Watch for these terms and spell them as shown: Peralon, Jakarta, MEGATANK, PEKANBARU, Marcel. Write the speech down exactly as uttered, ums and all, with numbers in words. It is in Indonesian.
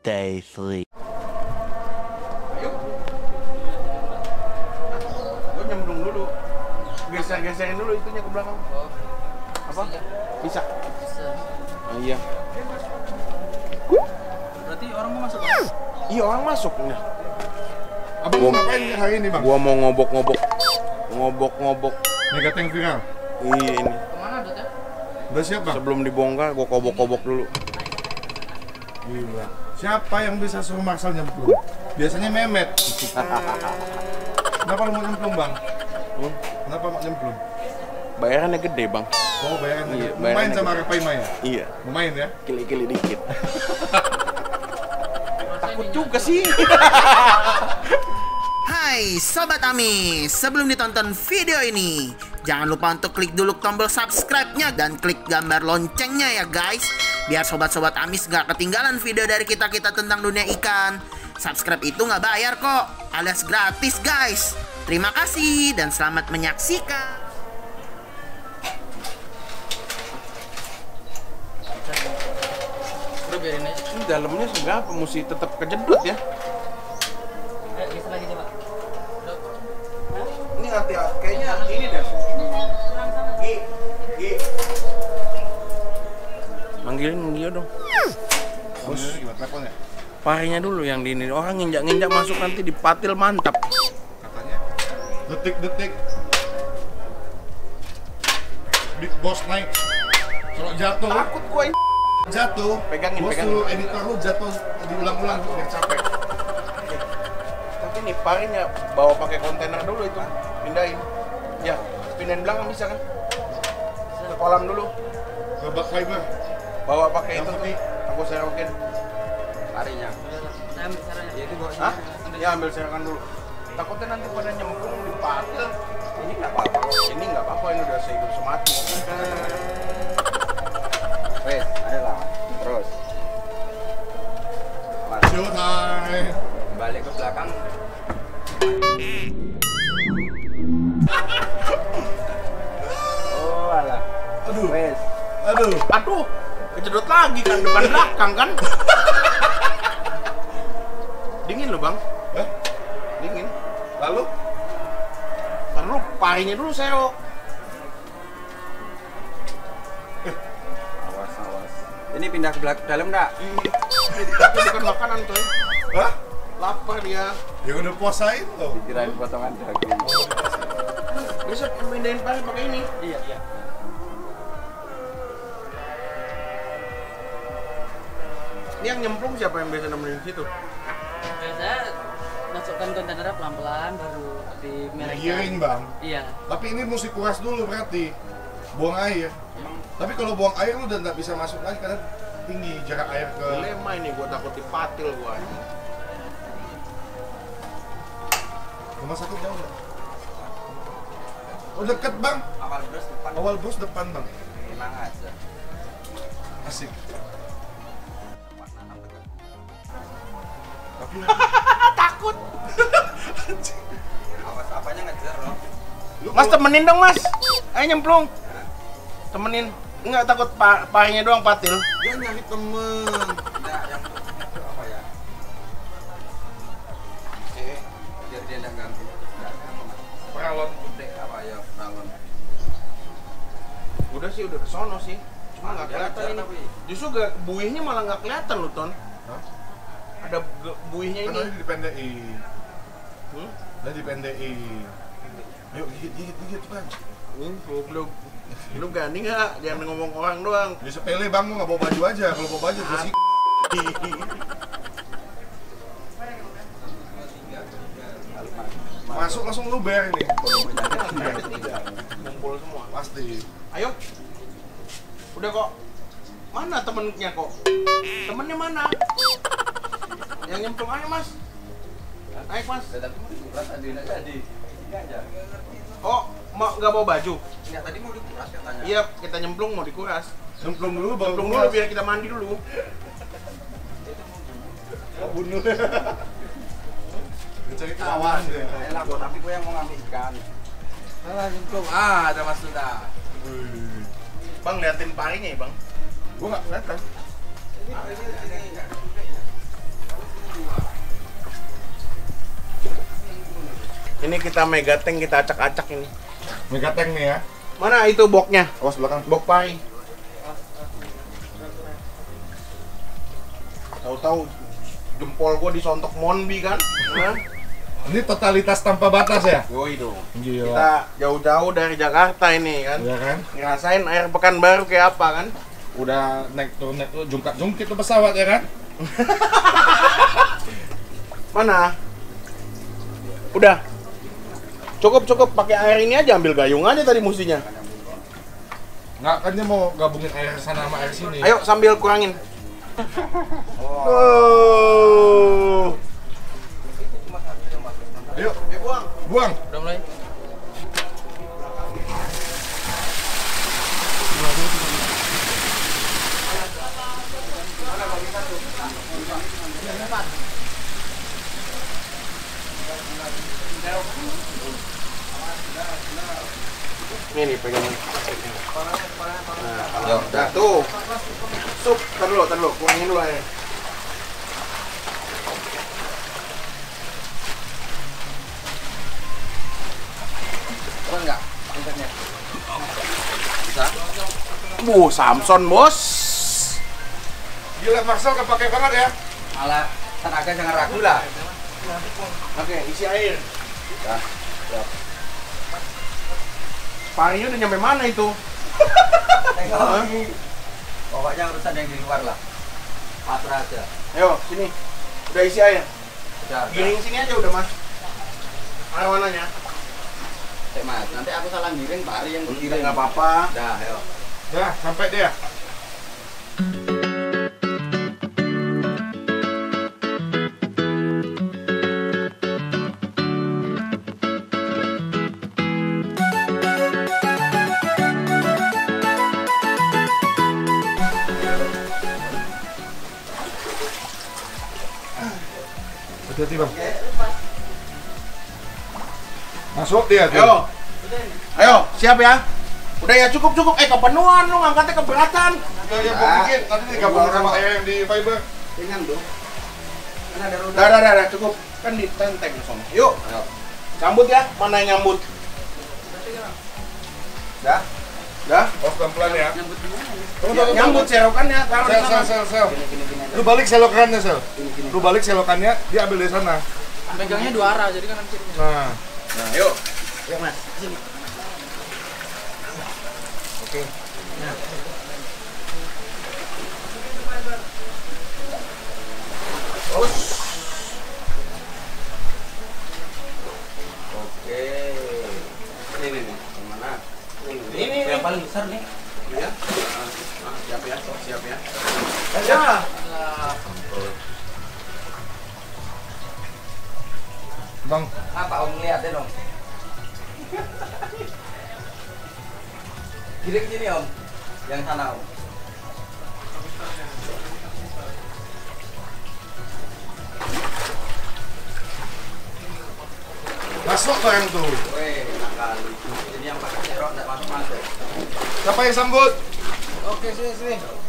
Day three. Ayo. Gue nyemplung dulu. Geser-geserin dulu itunya ke belakang. Apa? Bisa. Bisa. Oh, iya. Berarti orang mau masuk? Kan? Iya, orang masuk. Nah. Abang mau ngapain hari ini, Bang? Gua mau ngobok-ngobok. Ngobok-ngobok. Megatank viral. Iya ini. Kemana dotnya? Udah siap, Bang? Sebelum dibongkar, gua kobok-kobok dulu. Gila. Siapa yang bisa suruh Marcel nyemplung? Biasanya Memet. Kenapa lu mau nyemplung, Bang? Hmm? Kenapa mau nyemplung? Bayarannya gede, Bang. Oh, bayarannya iya, gede. Main sama Repai Maya? Iya. Main ya? Kili-kili dikit. Takut juga sih. Hai Sobat Amis, sebelum ditonton video ini, jangan lupa untuk klik dulu tombol subscribe-nya dan klik gambar loncengnya ya guys. Biar sobat-sobat Amis gak ketinggalan video dari kita-kita tentang dunia ikan. Subscribe itu gak bayar kok, alias gratis guys. Terima kasih dan selamat menyaksikan. Udah biarin aja. Ini dalamnya seberapa, mesti tetap kejedut ya. Kayaknya ini deh. Gi, Gi. Manggilin dia dong. Bos, teleponnya. Parinya dulu yang di ini. Orang nginjak-nginjak masuk nanti dipatil mantap. Katanya. Detik-detik. Big boss naik. Kalau jatuh. Takut gua ini. Jatuh. Pegangin, bos pegangin. Bos lu editor lu jatuh diulang-ulang tuh biar capek. Tapi nih parinya bawa pakai kontainer dulu itu. Pindahin, ya pindahin belakang bisa kan? Ke kolam dulu. Ke bak fiber. Bawa pakai itu nih, aku serokin. Parinya. Hah? Ya ambil serokan dulu. Takutnya nanti pada nyemplung di patil. Ini nggak apa-apa. Ini nggak apa-apa. Ini udah sehidup semati. Wes, ayolah. Terus. Balik ke belakang. Aduh, wes. Aduh, aduh, kejedot lagi kan depan belakang kan? Dingin loh Bang, eh? Dingin. Lalu, lalu parinya dulu seo. Awas, awas. Ini pindah ke belakang dalam dah. Tapi bukan makanan tuh. Hah? Lapar dia. Ya udah puasain loh. Dikirain potongan daging. Besok pindahin pari pakai ini. Iya, iya. Ini yang nyemplung siapa yang biasa nemenin situ? Biasa masukkan kontainer pelan-pelan baru di mereka. Giring Bang. Iya. Tapi ini mesti kuras dulu berarti buang air. Hmm. Tapi kalau buang air lu udah nggak bisa masuk lagi karena tinggi jarak air ke. Dilema ini, gua takut dipatil gua. Rumah sakit jauh nggak? Oh deket Bang. Awal bus depan. Awal bus depan Bang. Tenang aja. Asik. Takut. Awas apanya ngejar loh. Mas temenin dong Mas. Ayo nyemplung. Temenin. Enggak takut pahanya doang patil. Dia nyari temen. Enggak yang apa ya? Eh, biar dia enggak ganggu. Peralon gede apa ya? Peralon. Udah sih udah kesono sih. Cuma enggak kelihatan tapi. Justru buihnya malah enggak kelihatan lu, Ton. Ada buihnya ini. Kan dipendekin. Hmm? Udah dipendekin. Ayo gigit gigit gigit Bang. Ini goblok. Lu ganding enggak? Jangan ngomong orang doang. Di sepele Bang, enggak bawa baju aja. Kalau bawa baju gua sih. Masuk langsung lu bayar ini. Kumpul semua. Pasti. Ayo. Udah kok. Mana temennya kok? Temennya mana? Yang nyemplung aja Mas. Naik Mas. Ya, tadi mau dikuras tadi enggak jadi. Enggak aja. Oh, mau enggak bawa baju? Iya, tadi mau dikuras katanya. Iya, kita nyemplung mau dikuras. Nyemplung dulu, baru nyemplung dulu biar kita mandi dulu. Oh, bunuh. Mencari kawan deh. Elah, gua tapi gua yang mau ngambil ikan. Salah nyemplung. Ah, ada Mas sudah. Bang, liatin parinya ya, Bang. Gua enggak kelihatan. Ini parinya ini. Ini kita megatank, kita acak-acak ini. Megatank nih ya. Mana itu boknya? Oh, sebelah kan. Bok pai. Tahu-tahu jempol gua disontok Monbi kan? Nah. Ini totalitas tanpa batas ya? Woi dong. Gila. Kita jauh-jauh dari Jakarta ini kan. Iya kan? Ngerasain air Pekanbaru kayak apa kan? Udah naik tuh naik tuh jungkat-jungkit tuh pesawat ya kan? Mana? Udah. Cukup-cukup pakai air ini aja, ambil gayung aja tadi mestinya. Nggak, kan dia mau gabungin air sana sama air sini. Ayo sambil kurangin. Oh. Ayo, buang. Buang. Udah mulai. Ini nih pegangan. Nah, udah tuh. Sup, tar dulu, tar dulu, kurangin dulu aja. Apa enggak? Internet. Bisa? Bu, Samson, bos. Gila, Marcel kepake banget ya. Malah tenaga jangan ragu lah. Oke, isi air. Nah, siap. Parinya udah nyampe mana itu? Tengok lagi. Pokoknya urusan yang di luar lah. Patur aja. Ayo, sini. Udah isi air? Udah. Giring sini aja udah, Mas. Mana-mananya? Eh, Mas, nanti aku salah giring, Pari yang giring. Nggak apa-apa. Dah, ayo. Dah, sampai dia. Hati-hati bang. Masuk dia tuh. Ayo. Ayo, siap ya. Udah ya, cukup-cukup. Eh, kepenuhan lu, ngangkatnya keberatan. Udah ya, gua bikin. Tadi digabung sama ayam di fiber. Ringan tuh. Kan ada roda. Dah, dah, dah, cukup. Kan ditenteng sama. Yuk. Ayo. Sambut ya, mana yang nyambut? Dah. Dah. Oh, pelan-pelan ya. Nyambut gimana? Nyambut selokannya. Sel, sel, sel, sel. Lu balik selokannya, Sel. Lu balik selokannya, dia ambil dari sana. Pegangnya dua arah, jadi kan kiri. Nah. Nah, yuk. Yuk, Mas. Sini. Oke. Nah. Terus. Oke. Ini nih. Kemana? Ini nih. Yang paling besar nih. Ya. Siap ya, siap ya. Ya. Bang, apa Om lihatnya dong? Kiri ke sini Om, yang sana Om. Masuk tuh yang tuh. Weh, enak kali. Ini yang pakai serok, nggak masuk-masuk. Siapa yang sambut? Oke, sini sini.